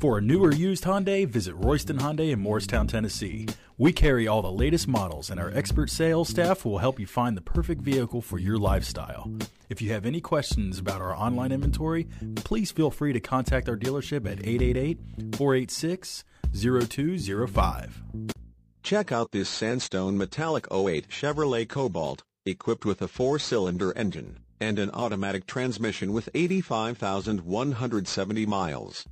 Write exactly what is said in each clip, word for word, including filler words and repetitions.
For a new or used Hyundai, visit Royston Hyundai in Morristown, Tennessee. We carry all the latest models, and our expert sales staff will help you find the perfect vehicle for your lifestyle. If you have any questions about our online inventory, please feel free to contact our dealership at eight eight eight, four eight six, zero two zero five. Check out this Sandstone Metallic oh eight Chevrolet Cobalt, equipped with a four-cylinder engine and an automatic transmission with eighty-five thousand one hundred seventy miles.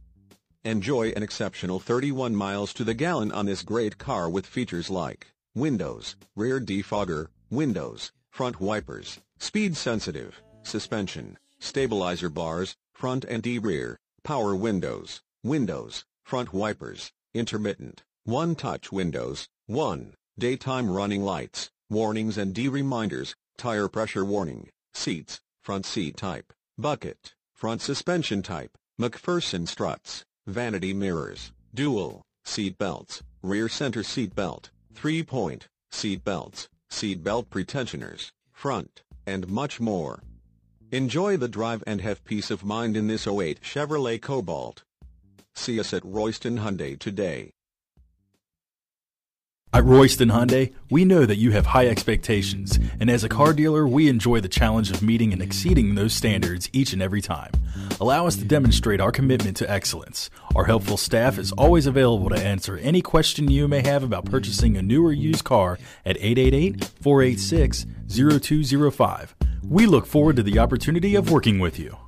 Enjoy an exceptional thirty-one miles to the gallon on this great car with features like windows, rear defogger, windows, front wipers, speed-sensitive, suspension, stabilizer bars, front and rear, power windows, windows, front wipers, intermittent, one-touch windows, one, daytime running lights, warnings and reminders, tire pressure warning, seats, front seat type, bucket, front suspension type, McPherson struts, vanity mirrors, dual seat belts, rear center seat belt, three-point seat belts, seat belt pretensioners, front, and much more. Enjoy the drive and have peace of mind in this oh eight Chevrolet Cobalt. See us at Royston Hyundai today. At Royston Hyundai, we know that you have high expectations, and as a car dealer, we enjoy the challenge of meeting and exceeding those standards each and every time. Allow us to demonstrate our commitment to excellence. Our helpful staff is always available to answer any question you may have about purchasing a new or used car at eight eight eight, four eight six, zero two zero five. We look forward to the opportunity of working with you.